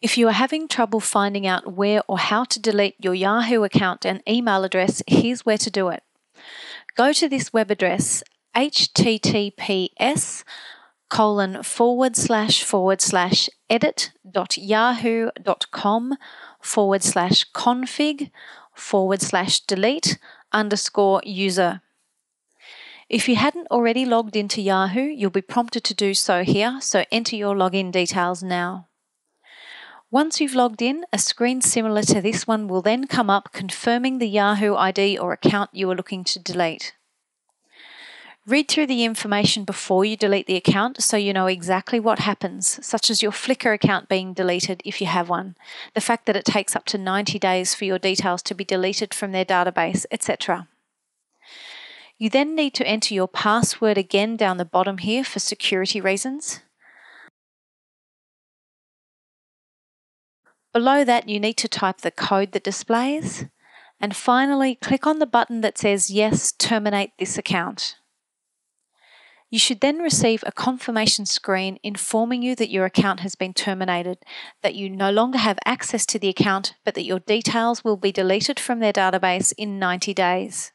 If you are having trouble finding out where or how to delete your Yahoo account and email address, here's where to do it. Go to this web address, https://edit.yahoo.com/config/delete_user. If you hadn't already logged into Yahoo, you'll be prompted to do so here, so enter your login details now. Once you've logged in, a screen similar to this one will then come up confirming the Yahoo ID or account you are looking to delete. Read through the information before you delete the account so you know exactly what happens, such as your Flickr account being deleted if you have one, the fact that it takes up to 90 days for your details to be deleted from their database, etc. You then need to enter your password again down the bottom here for security reasons. Below that, you need to type the code that displays. And finally, click on the button that says, "Yes, terminate this account." You should then receive a confirmation screen informing you that your account has been terminated, that you no longer have access to the account, but that your details will be deleted from their database in 90 days.